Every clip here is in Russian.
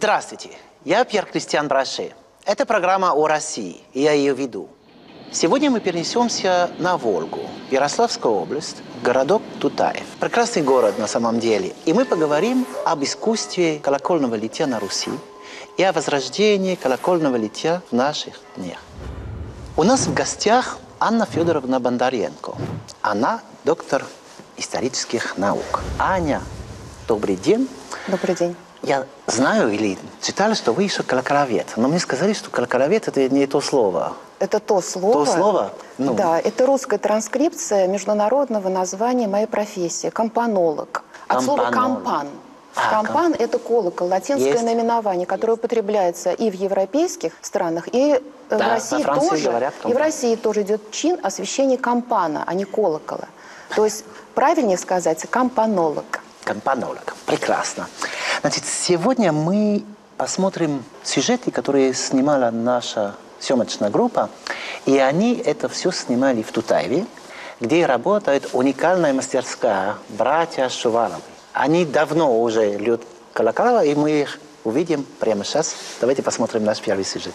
Здравствуйте, я Пьер Кристиан Броше. Это программа о России, и я ее веду. Сегодня мы перенесемся на Волгу, Ярославскую область, городок Тутаев. Прекрасный город на самом деле. И мы поговорим об искусстве колокольного литья на Руси и о возрождении колокольного литья в наших днях. У нас в гостях Анна Федоровна Бондаренко. Она доктор исторических наук. Аня, добрый день. Добрый день. Я знаю или читала, что вы еще колоколовед, но мне сказали, что колоколовед – это не то слово. Это то слово. То слово? Ну. Да, это русская транскрипция международного названия моей профессии – компанолог. От слова «компан». Компан – это колокол, латинское наименование, которое употребляется и в европейских странах, и в России тоже. Говорят, и в России тоже идет чин освящения компана, а не колокола. То есть правильнее сказать – компанолог. Компанолог. Прекрасно. Значит, сегодня мы посмотрим сюжеты, которые снимала наша съемочная группа. И они это все снимали в Тутаеве, где работает уникальная мастерская «Братья Шувалов». Они давно уже льют колокола, и мы их увидим прямо сейчас. Давайте посмотрим наш первый сюжет.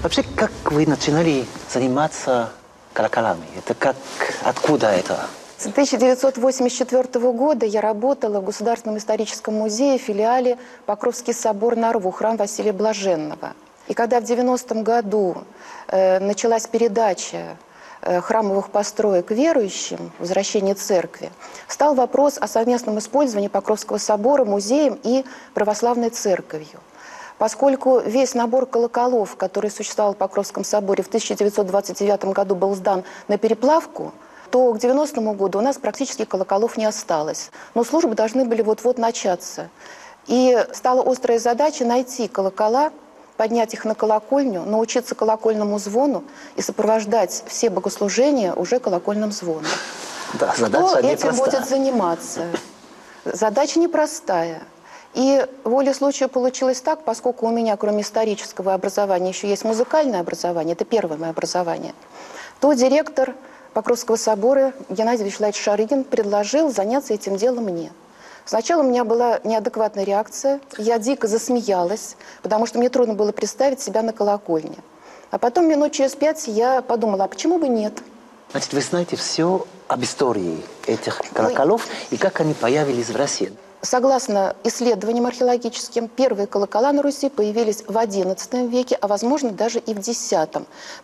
Вообще, как вы начинали заниматься колоколами? Это как, откуда это? С 1984 года я работала в Государственном историческом музее филиале Покровский собор на Рву, храм Василия Блаженного. И когда в 90-м году началась передача храмовых построек верующим, возвращение церкви, встал вопрос о совместном использовании Покровского собора музеем и православной церковью. Поскольку весь набор колоколов, который существовал в Покровском соборе, в 1929 году был сдан на переплавку, то к 90-му году у нас практически колоколов не осталось. Но службы должны были вот-вот начаться. И стала острая задача найти колокола, поднять их на колокольню, научиться колокольному звону и сопровождать все богослужения уже колокольным звоном. Да, задача непростая. Кто этим будет заниматься? Задача непростая. И волей случая получилось так, поскольку у меня, кроме исторического образования, еще есть музыкальное образование, это первое мое образование, то директор Покровского собора Геннадий Вячеславович Шарыгин предложил заняться этим делом мне. Сначала у меня была неадекватная реакция, я дико засмеялась, потому что мне трудно было представить себя на колокольне. А потом минут через 5 я подумала, а почему бы нет? Значит, вы знаете все об истории этих колоколов и как они появились в России. Согласно исследованиям археологическим, первые колокола на Руси появились в XI веке, а возможно даже и в X,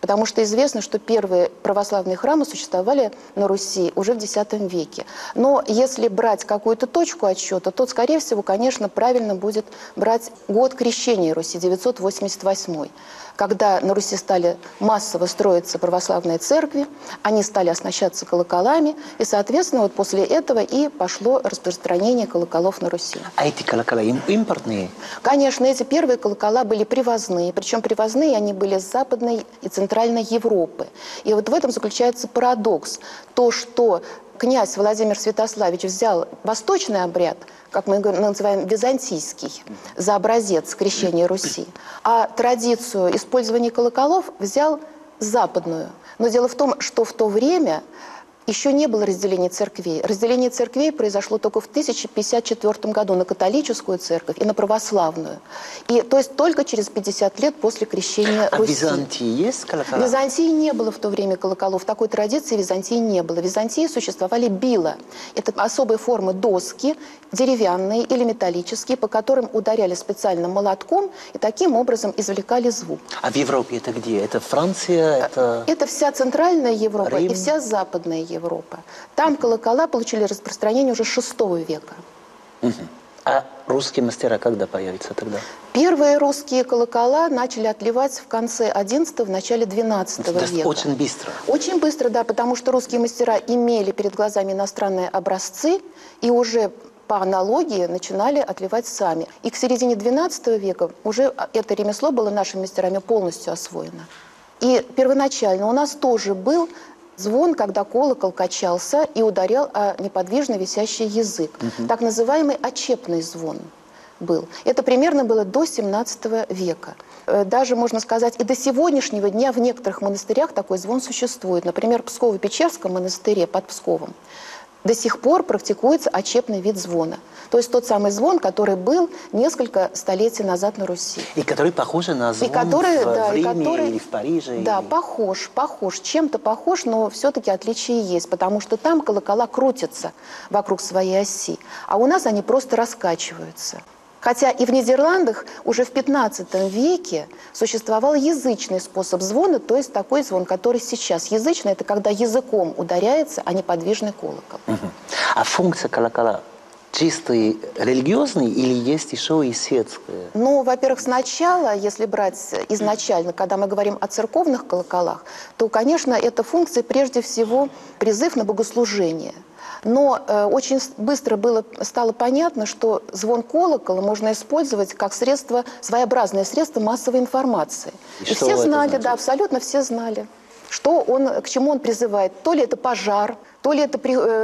потому что известно, что первые православные храмы существовали на Руси уже в X веке. Но если брать какую-то точку отсчета, то, скорее всего, конечно, правильно будет брать год крещения Руси, 988, когда на Руси стали массово строиться православные церкви, они стали оснащаться колоколами, и, соответственно, вот после этого и пошло распространение колоколов на Руси. А эти колокола импортные? Конечно, эти первые колокола были привозные. Причем привозные они были с Западной и Центральной Европы. И вот в этом заключается парадокс. То, что князь Владимир Святославич взял восточный обряд, как мы называем византийский, за образец крещения Руси, а традицию использования колоколов взял западную. Но дело в том, что в то время еще не было разделения церквей. Разделение церквей произошло только в 1054 году на католическую церковь и на православную. И, то есть только через 50 лет после крещения Руси. А в Византии есть колокола? В Византии не было в то время колоколов. Такой традиции в Византии не было. В Византии существовали била. Это особые формы доски, деревянные или металлические, по которым ударяли специальным молотком и таким образом извлекали звук. А в Европе это где? Это Франция? Это вся Центральная Европа, Рим? И вся Западная Европа. Там колокола получили распространение уже VI века. Угу. А русские мастера когда появятся тогда? Первые русские колокола начали отливать в конце XI, в начале XII века. Очень быстро. Очень быстро, да, потому что русские мастера имели перед глазами иностранные образцы и уже по аналогии начинали отливать сами. И к середине XII века уже это ремесло было нашими мастерами полностью освоено. И первоначально у нас тоже был звон, когда колокол качался и ударял о неподвижно висящий язык. Угу. Так называемый очепный звон был. Это примерно было до XVII века. Даже, можно сказать, и до сегодняшнего дня в некоторых монастырях такой звон существует. Например, в Псково-Печерском монастыре под Псковом до сих пор практикуется очепный вид звона. То есть тот самый звон, который был несколько столетий назад на Руси. И который похож на звон в Риме или в Париже. Да, или... похож. Чем-то похож, но все-таки отличие есть, потому что там колокола крутятся вокруг своей оси, а у нас они просто раскачиваются. Хотя и в Нидерландах уже в XV веке существовал язычный способ звона, то есть такой звон, который сейчас язычный, это когда языком ударяется, а не подвижный колокол. Угу. А функция колокола чисто религиозный или есть еще и светская? Ну, во-первых, сначала, если брать изначально, когда мы говорим о церковных колоколах, то, конечно, эта функция прежде всего призыв на богослужение. Но очень быстро стало понятно, что звон колокола можно использовать как средство, своеобразное средство массовой информации. И все знали, да, абсолютно все знали, что он, к чему он призывает. То ли это пожар, то ли это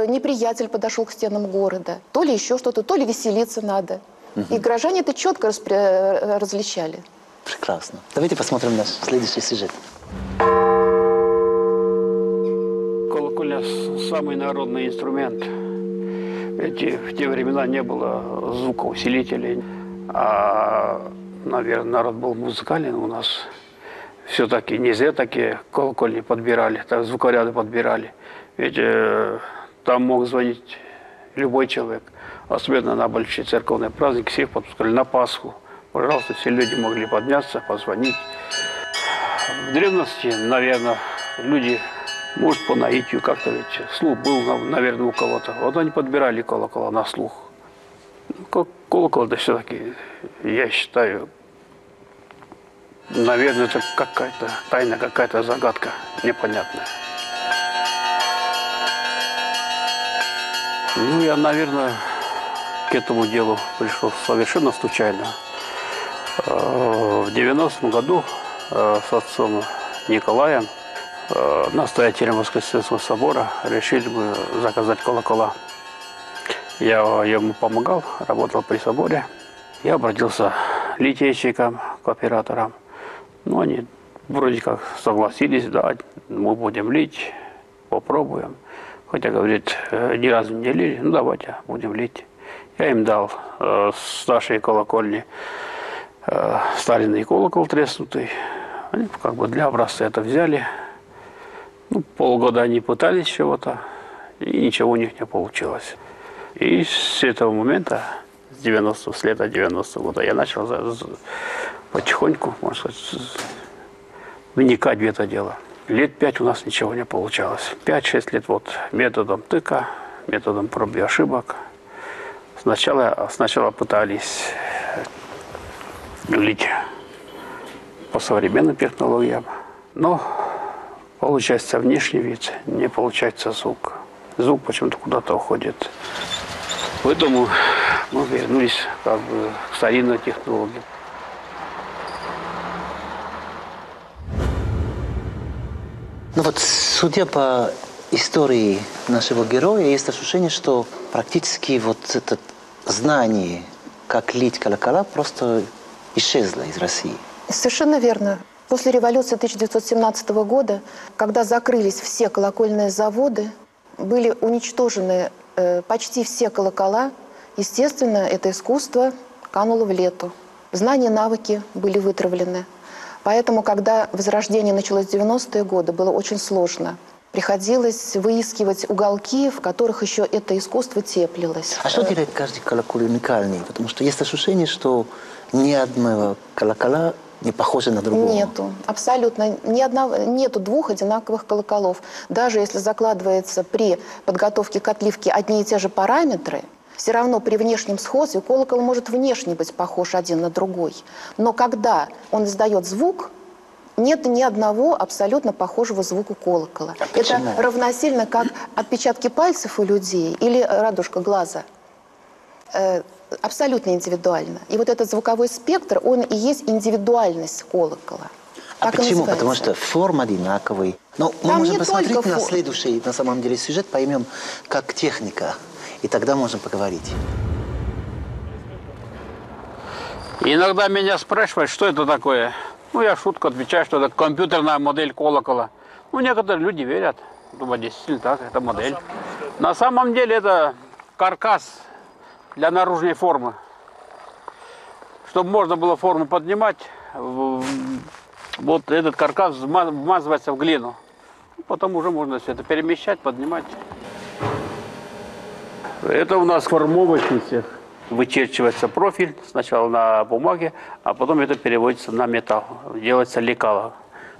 неприятель подошел к стенам города, то ли еще что-то, то ли веселиться надо. Угу. И горожане это четко различали. Прекрасно. Давайте посмотрим наш следующий сюжет. Самый народный инструмент. В те времена не было звукоусилителей. А, наверное, народ был музыкален у нас. Все-таки не зря такие колокольни подбирали, так, звукоряды подбирали. Ведь там мог звонить любой человек. Особенно на большие церковные праздники всех подпускали на Пасху. Пожалуйста, все люди могли подняться, позвонить. В древности, наверное, люди... Может, по наитию как-то, ведь слух был, наверное, у кого-то. Вот они подбирали колокола на слух. Колокол, да, все-таки, я считаю, наверное, это какая-то тайна, какая-то загадка непонятная. Ну, я, наверное, к этому делу пришел совершенно случайно. В 90-м году с отцом Николаем, настоятелем Воскресенского собора, решили мы заказать колокола. Я ему помогал, работал при соборе. Я обратился к литейщикам, к операторам. Ну, они вроде как согласились, да, мы будем лить, попробуем. Хотя, говорит, ни разу не лили, ну, давайте, будем лить. Я им дал с нашей колокольни старинный колокол треснутый. Они как бы для образца это взяли. Ну, полгода они пытались чего-то, и ничего у них не получилось. И с этого момента, с лета 90-го года, я начал потихоньку, можно сказать, вникать в это дело. Лет 5 у нас ничего не получалось. 5-6 лет вот методом тыка, методом проб и ошибок. Сначала пытались лить по современным технологиям, но... Получается внешний вид, не получается звук. Звук почему-то куда-то уходит. Поэтому мы вернулись как бы к старинной технологии. Ну вот, судя по истории нашего героя, есть ощущение, что практически вот это знание, как лить колокола, просто исчезло из России. Совершенно верно. После революции 1917 года, когда закрылись все колокольные заводы, были уничтожены почти все колокола. Естественно, это искусство кануло в лету. Знания, навыки были вытравлены. Поэтому, когда возрождение началось в 90-е годы, было очень сложно. Приходилось выискивать уголки, в которых еще это искусство теплилось. А что делает каждый колокол уникальный? Потому что есть ощущение, что ни одного колокола не похоже на другого. Нету. Абсолютно. Нету двух одинаковых колоколов. Даже если закладывается при подготовке к отливке одни и те же параметры, все равно при внешнем сходстве колокол может внешне быть похож один на другой. Но когда он издает звук, нет ни одного абсолютно похожего звука колокола. А это равносильно как отпечатки пальцев у людей или радужка глаза. Абсолютно индивидуально. И вот этот звуковой спектр, он и есть индивидуальность колокола. А почему? Потому что форма одинаковая. Но мы можем посмотреть на следующий, на самом деле, сюжет, поймем, как техника. И тогда можем поговорить. Иногда меня спрашивают, что это такое. Ну, я шутку отвечаю, что это компьютерная модель колокола. Ну, некоторые люди верят. Думаю, действительно так, это модель. На самом деле это каркас для наружной формы. Чтобы можно было форму поднимать, вот этот каркас вмазывается в глину. Потом уже можно все это перемещать, поднимать. Это у нас формовочница. Вычерчивается профиль сначала на бумаге, а потом это переводится на металл. Делается лекало.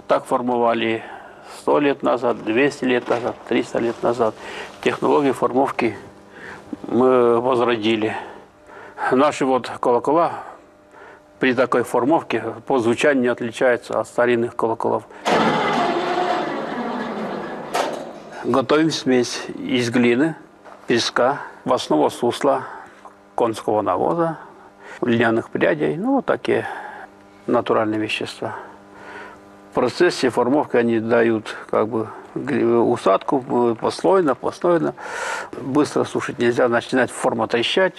Так формовали 100 лет назад, 200 лет назад, 300 лет назад. Технологии формовки мы возродили. Наши вот колокола при такой формовке по звучанию не отличаются от старинных колоколов. Готовим смесь из глины, песка, воскового сусла, конского навоза, льняных прядей, ну, вот такие натуральные вещества. В процессе формовки они дают как бы усадку послойно, послойно. Быстро сушить нельзя, начинает форма трещать,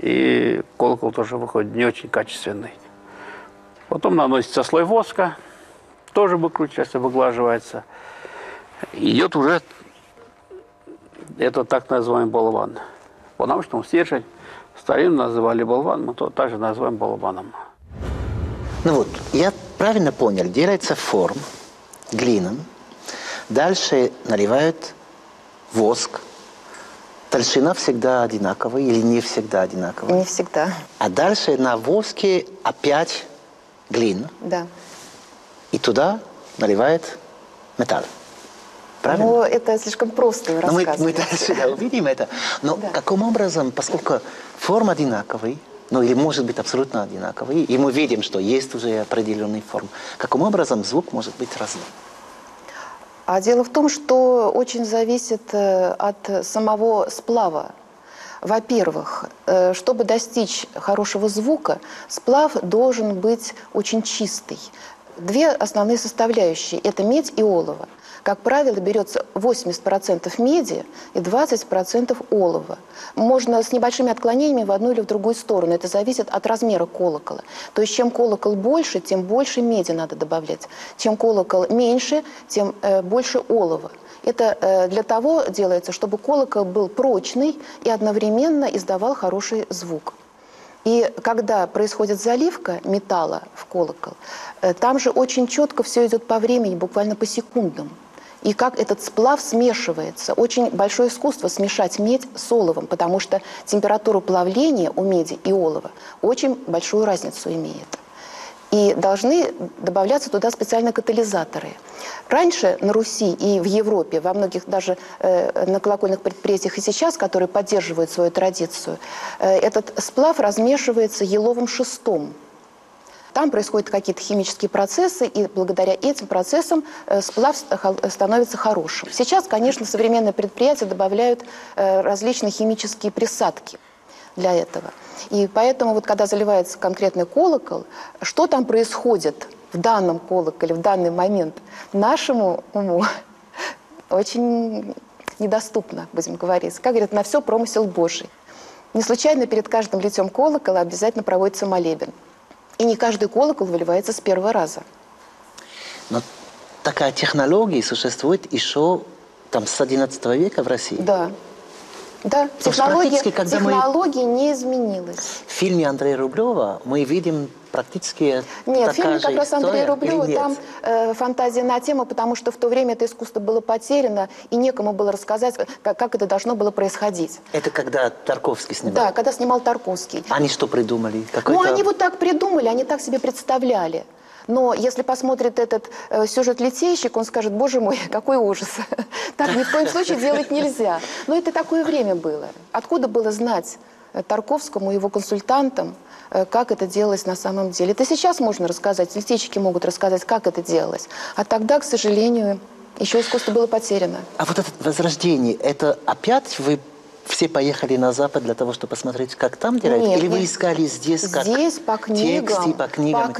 и колокол тоже выходит не очень качественный. Потом наносится слой воска, тоже выкручивается, выглаживается. Идет уже это так называемый болван, потому что он стержень. Старину называли болван, мы то также называем болваном. Ну вот, я правильно понял, делается форм глином, дальше наливают воск. Толщина всегда одинаковая или не всегда одинаковая? Не всегда. А дальше на воске опять глина. Да. И туда наливает металл. Правильно? Но это слишком просто рассказывать. Мы дальше увидим это. Но да. Каким образом, поскольку форма одинаковая, ну или может быть абсолютно одинаковая, и мы видим, что есть уже определенная форма, каким образом звук может быть разным? А дело в том, что очень зависит от самого сплава. Во-первых, чтобы достичь хорошего звука, сплав должен быть очень чистый. Две основные составляющие – это медь и олово. Как правило, берется 80% меди и 20% олова. Можно с небольшими отклонениями в одну или в другую сторону. Это зависит от размера колокола. То есть чем колокол больше, тем больше меди надо добавлять. Чем колокол меньше, тем больше олова. Это для того делается, чтобы колокол был прочный и одновременно издавал хороший звук. И когда происходит заливка металла в колокол, там же очень четко все идет по времени, буквально по секундам. И как этот сплав смешивается. Очень большое искусство смешать медь с оловом, потому что температура плавления у меди и олова очень большую разницу имеет. И должны добавляться туда специально катализаторы. Раньше на Руси и в Европе, во многих даже на колокольных предприятиях и сейчас, которые поддерживают свою традицию, этот сплав размешивается еловым шестом. Там происходят какие-то химические процессы, и благодаря этим процессам сплав становится хорошим. Сейчас, конечно, современные предприятия добавляют различные химические присадки для этого. И поэтому, вот, когда заливается конкретный колокол, что там происходит в данном колоколе, в данный момент, нашему уму очень недоступно, будем говорить. Как говорят, на все промысел Божий. Не случайно перед каждым литьем колокола обязательно проводится молебен. И не каждый колокол выливается с первого раза. Но такая технология существует еще там с XI века в России? Да. Да, технология не изменилась. В фильме Андрея Рублева мы видим практически такая же история. Нет, в фильме как раз Андрея Рублева там фантазия на тему, потому что в то время это искусство было потеряно, и некому было рассказать, как это должно было происходить. Это когда Тарковский снимал? Да, когда снимал Тарковский. Они что придумали? Ну, они вот так придумали, они так себе представляли. Но если посмотрит этот сюжет «Литейщик», он скажет: боже мой, какой ужас. Так ни в коем случае делать нельзя. Но это такое время было. Откуда было знать Тарковскому и его консультантам, как это делалось на самом деле? Это сейчас можно рассказать, литейщики могут рассказать, как это делалось. А тогда, к сожалению, еще искусство было потеряно. А вот это возрождение, это опять вы... Все поехали на Запад для того, чтобы посмотреть, как там делают? Или вы искали здесь, как здесь, по книгам, тексты, по книгам,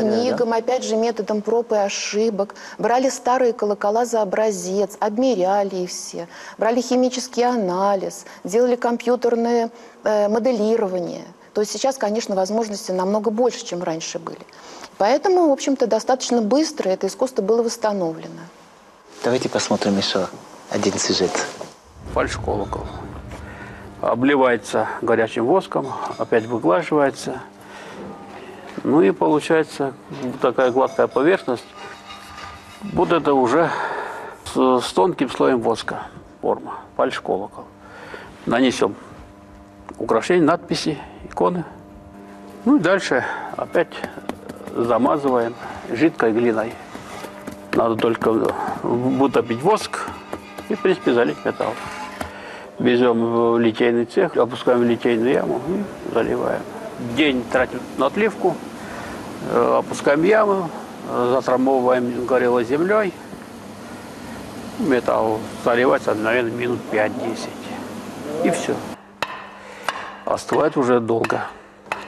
да? Опять же, методом проб и ошибок. Брали старые колокола за образец, обмеряли их все. Брали химический анализ, делали компьютерное моделирование. То есть сейчас, конечно, возможности намного больше, чем раньше были. Поэтому, в общем-то, достаточно быстро это искусство было восстановлено. Давайте посмотрим еще один сюжет. Фальш-колокол. Обливается горячим воском, опять выглаживается. Ну и получается такая гладкая поверхность. Вот это уже с тонким слоем воска форма, фальш-колокол. Нанесем украшения, надписи, иконы. Ну и дальше опять замазываем жидкой глиной. Надо только вытопить воск и, в принципе, залить металл. Везем в литейный цех, опускаем в литейную яму и заливаем. День тратим на отливку, опускаем яму, затрамбовываем горелой землей. Металл заливается, наверное, минут 5-10. И все. Остывает уже долго.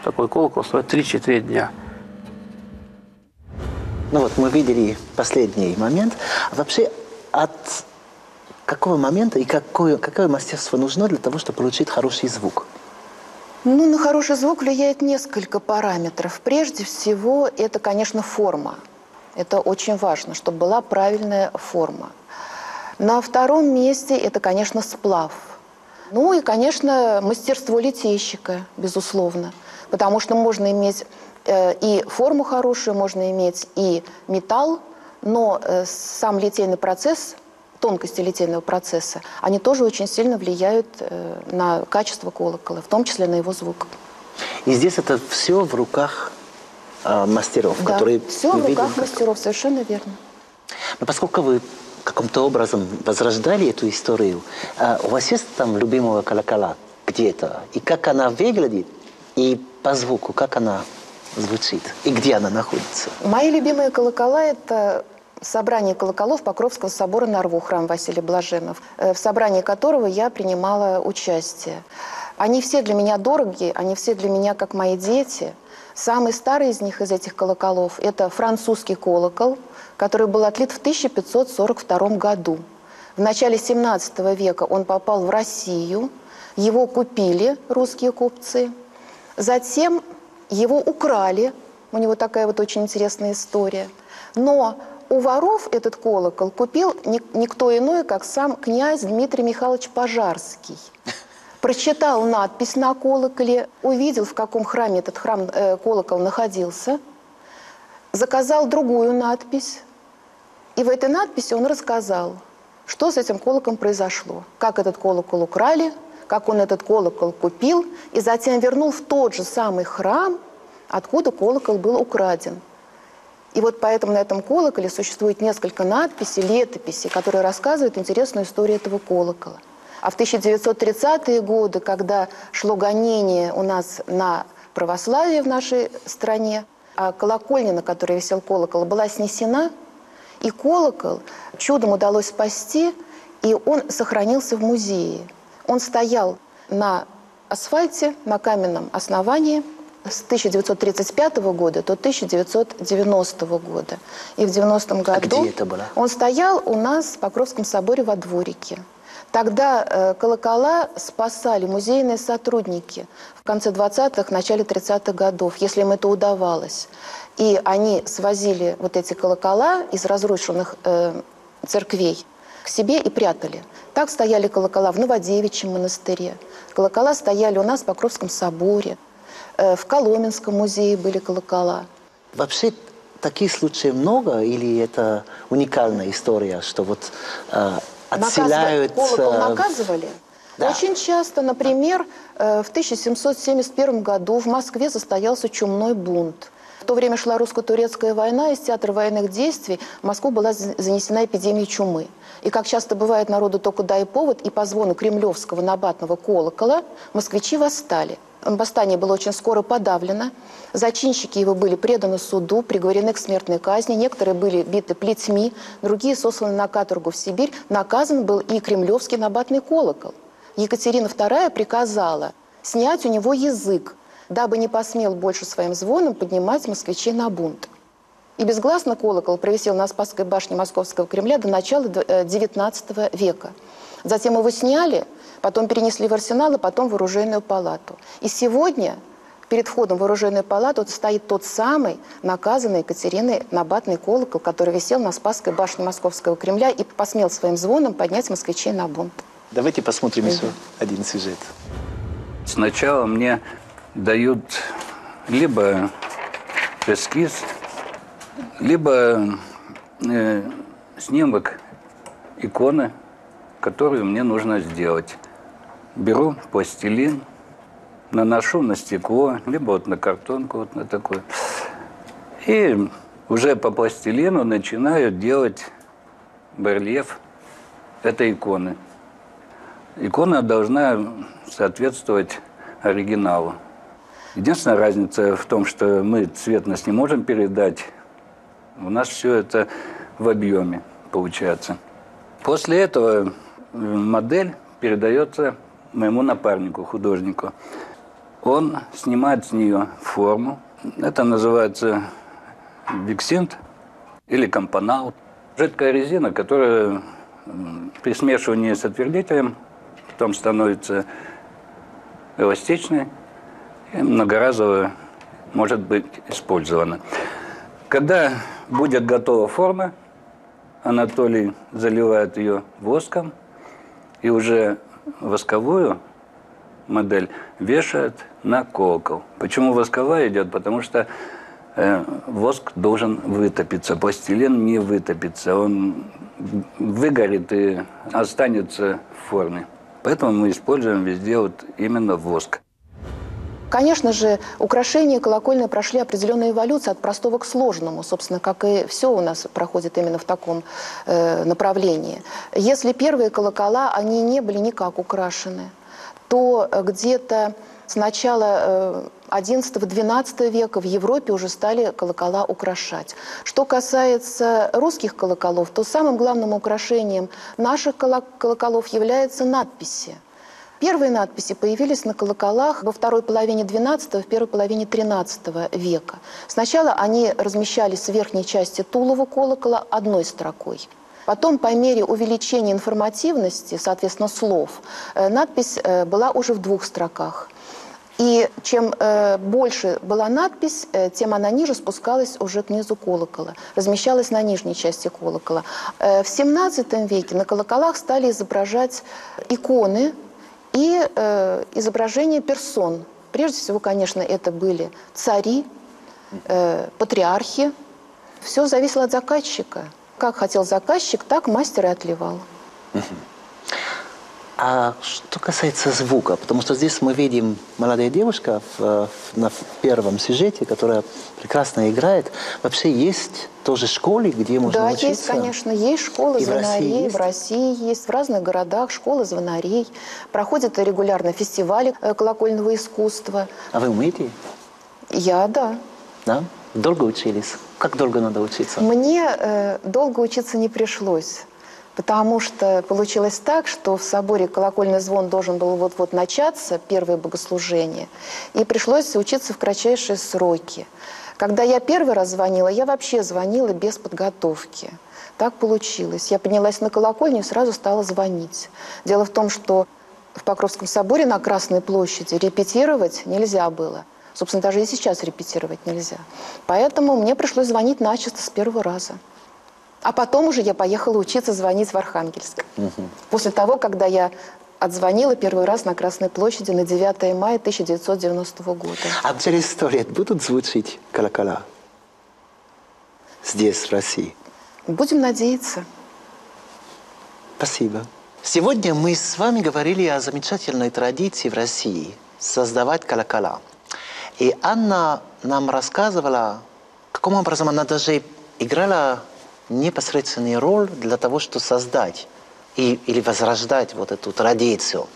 Такой колокол стоит 3-4 дня. Ну вот мы видели последний момент. А вообще от... Какого момента и какое мастерство нужно для того, чтобы получить хороший звук? Ну, на хороший звук влияет несколько параметров. Прежде всего, это, конечно, форма. Это очень важно, чтобы была правильная форма. На втором месте это, конечно, сплав. Ну и, конечно, мастерство литейщика, безусловно. Потому что можно иметь и форму хорошую, можно иметь и металл, но сам литейный процесс... Тонкости литейного процесса, они тоже очень сильно влияют на качество колокола, в том числе на его звук. И здесь это все в руках мастеров, да, которые... все в руках мастеров, совершенно верно. Но поскольку вы каким-то образом возрождали эту историю, у вас есть там любимого колокола где-то? И как она выглядит, и по звуку, как она звучит, и где она находится? Мои любимые колокола – это... собрание колоколов Покровского собора на Рву, храм Василия Блаженного, в собрании которого я принимала участие. Они все для меня дороги, они все для меня как мои дети. Самый старый из них, из этих колоколов, это французский колокол, который был отлит в 1542 году. В начале 17 века он попал в Россию, его купили русские купцы, затем его украли, у него такая вот очень интересная история. Но у воров этот колокол купил никто иной, как сам князь Дмитрий Михайлович Пожарский. Прочитал надпись на колоколе, увидел, в каком храме этот колокол находился, заказал другую надпись. И в этой надписи он рассказал, что с этим колоколом произошло, как этот колокол украли, как он этот колокол купил, и затем вернул в тот же самый храм, откуда колокол был украден. И вот поэтому на этом колоколе существует несколько надписей, летописей, которые рассказывают интересную историю этого колокола. А в 1930-е годы, когда шло гонение у нас на православие в нашей стране, а колокольня, на которой висел колокол, была снесена, и колокол чудом удалось спасти, и он сохранился в музее. Он стоял на асфальте, на каменном основании, с 1935 года до 1990 года. И в 90-м году он стоял у нас в Покровском соборе во дворике. Тогда колокола спасали музейные сотрудники в конце 20-х, начале 30-х годов, если им это удавалось. И они свозили вот эти колокола из разрушенных церквей к себе и прятали. Так стояли колокола в Новодевичьем монастыре, колокола стояли у нас в Покровском соборе, в Коломенском музее были колокола. Вообще таких случаев много или это уникальная история, что вот отселяют... Колокол наказывали? Да. Очень часто, например, в 1771 году в Москве состоялся чумной бунт. В то время шла русско-турецкая война, из театра военных действий в Москву была занесена эпидемия чумы. И, как часто бывает, народу только дай повод, и по звону кремлевского набатного колокола москвичи восстали. Восстание было очень скоро подавлено. Зачинщики его были преданы суду, приговорены к смертной казни. Некоторые были биты плетьми, другие сосланы на каторгу в Сибирь. Наказан был и кремлевский набатный колокол. Екатерина II приказала снять у него язык, дабы не посмел больше своим звоном поднимать москвичей на бунт. И безгласно колокол провисел на Спасской башне Московского Кремля до начала XIX века. Затем его сняли, потом перенесли в арсенал, а потом в оружейную палату. И сегодня перед входом в оружейную палату стоит тот самый наказанный Екатериной набатный колокол, который висел на Спасской башне Московского Кремля и посмел своим звоном поднять москвичей на бунт. Давайте посмотрим еще один сюжет. Сначала мне дают либо эскиз, либо снимок иконы, которую мне нужно сделать. Беру пластилин, наношу на стекло, либо вот на картонку, вот на такую. И уже по пластилину начинаю делать барельеф этой иконы. Икона должна соответствовать оригиналу. Единственная разница в том, что мы цветность не можем передать. У нас все это в объеме получается. После этого модель передается моему напарнику, художнику. Он снимает с нее форму. Это называется биксинт или компонаут. Жидкая резина, которая при смешивании с отвердителем потом становится эластичной и многоразово может быть использована. Когда будет готова форма, Анатолий заливает ее воском и уже восковую модель вешает на колокол. Почему восковая идет? Потому что воск должен вытопиться, пластилин не вытопится, он выгорит и останется в форме. Поэтому мы используем везде вот именно воск. Конечно же, украшения колокольные прошли определенную эволюцию от простого к сложному, собственно, как и все у нас проходит именно в таком направлении. Если первые колокола, они не были никак украшены, то где-то с начала XI-XII века в Европе уже стали колокола украшать. Что касается русских колоколов, то самым главным украшением наших колоколов являются надписи. Первые надписи появились на колоколах во второй половине XII, в первой половине XIII века. Сначала они размещались в верхней части тулова колокола одной строкой. Потом, по мере увеличения информативности, соответственно, слов, надпись была уже в двух строках. И чем больше была надпись, тем она ниже спускалась уже к низу колокола, размещалась на нижней части колокола. В XVII веке на колоколах стали изображать иконы и изображения персон. Прежде всего, конечно, это были цари, патриархи. Все зависело от заказчика. Как хотел заказчик, так мастер и отливал. А что касается звука, потому что здесь мы видим молодая девушка в первом сюжете, которая прекрасно играет. Вообще есть тоже школы, где можно учиться? Да, есть, конечно. Есть школы звонарей, в России есть, в разных городах школы звонарей. Проходят регулярно фестивали колокольного искусства. А вы умеете? Я, да. Да? Долго учились? Как долго надо учиться? Мне долго учиться не пришлось. Потому что получилось так, что в соборе колокольный звон должен был вот-вот начаться, первое богослужение, и пришлось учиться в кратчайшие сроки. Когда я первый раз звонила, я вообще звонила без подготовки. Так получилось. Я поднялась на колокольню и сразу стала звонить. Дело в том, что в Покровском соборе на Красной площади репетировать нельзя было. Собственно, даже и сейчас репетировать нельзя. Поэтому мне пришлось звонить начисто с первого раза. А потом уже я поехала учиться звонить в Архангельск. После того, когда я отзвонила первый раз на Красной площади на 9 мая 1990 года. А через 100 лет будут звучать колокола здесь, в России? Будем надеяться. Спасибо. Сегодня мы с вами говорили о замечательной традиции в России создавать колокола. И Анна нам рассказывала, каким образом она даже играла непосредственную роль для того, чтобы создать или возрождать вот эту традицию.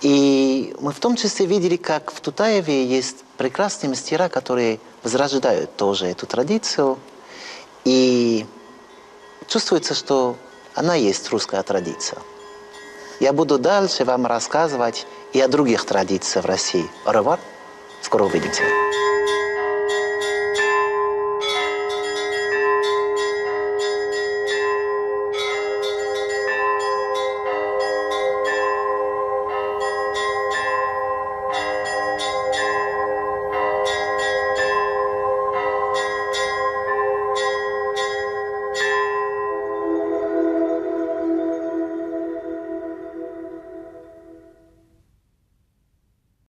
И мы в том числе видели, как в Тутаеве есть прекрасные мастера, которые возрождают тоже эту традицию. И чувствуется, что она есть русская традиция. Я буду дальше вам рассказывать и о других традициях в России. Au revoir. Скоро увидимся.